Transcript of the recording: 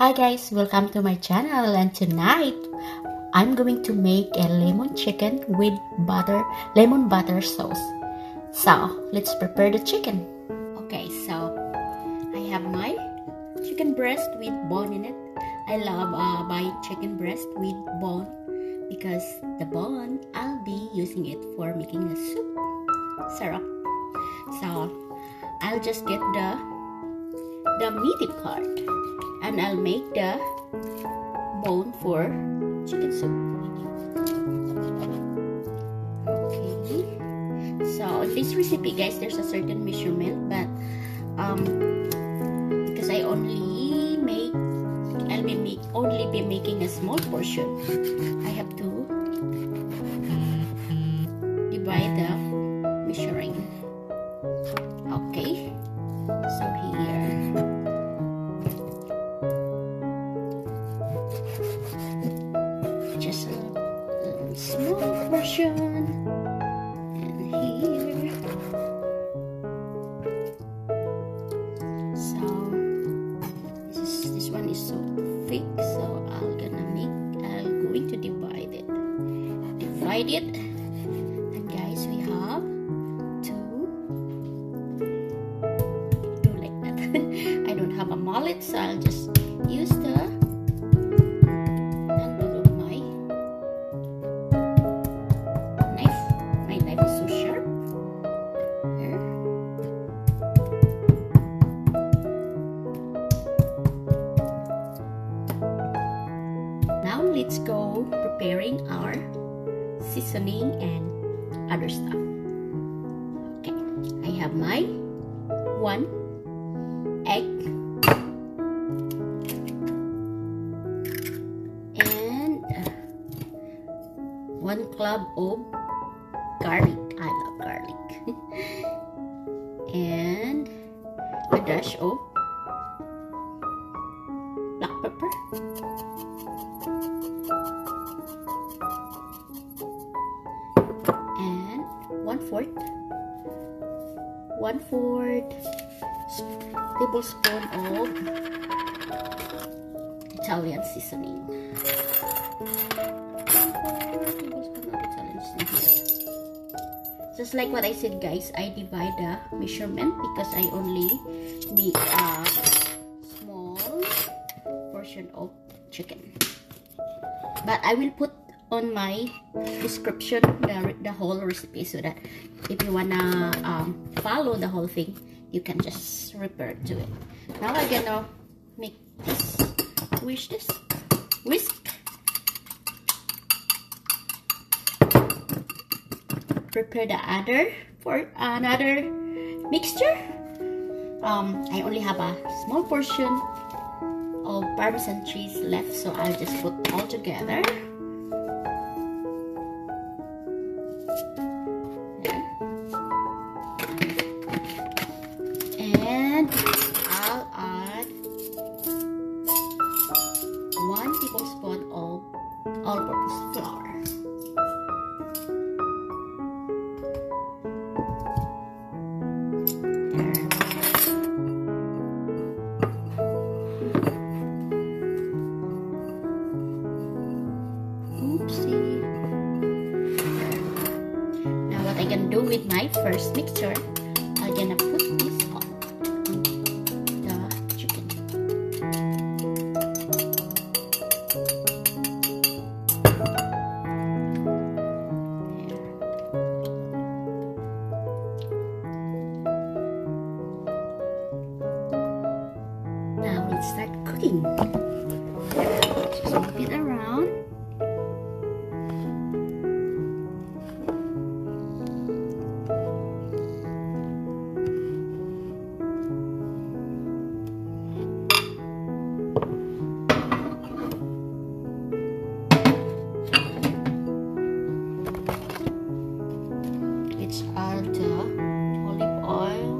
Hi guys, welcome to my channel, and tonight I'm going to make a lemon chicken with lemon butter sauce. So let's prepare the chicken. Okay, so I have my chicken breast with bone in it. I love my chicken breast with bone because the bone I'll be using it for making a syrup. So I'll just get the meaty part, and I'll make the bone for chicken soup. Okay, so this recipe, guys, there's a certain measurement, but because I'll be making a small portion, I have to divide the measuring. Okay, so here. Just a small portion, and here. So this one is so thick, so I'm going to divide it. And guys, we have to do like that. I don't have a mallet, so I'll just use the Let's go preparing our seasoning and other stuff. Okay, I have my 1 egg and 1 clove of garlic. I love garlic. And a dash of black pepper. And 1/4 tablespoon of Italian seasoning. 1/4 tablespoon of Italian seasoning. Just like what I said, guys, I divide the measurement because I only make a small portion of chicken. But I will put on my description the whole recipe, so that if you wanna follow the whole thing, you can just refer to it. Now I'm gonna make this whisk. Prepare the other for another mixture. I only have a small portion of Parmesan cheese left, so I'll just put all together. And I'll add 1 tablespoon of all-purpose flour. Oopsie. Now what I can do with my first mixture, I'm gonna put this start cooking. Just move it around. Let's add the olive oil.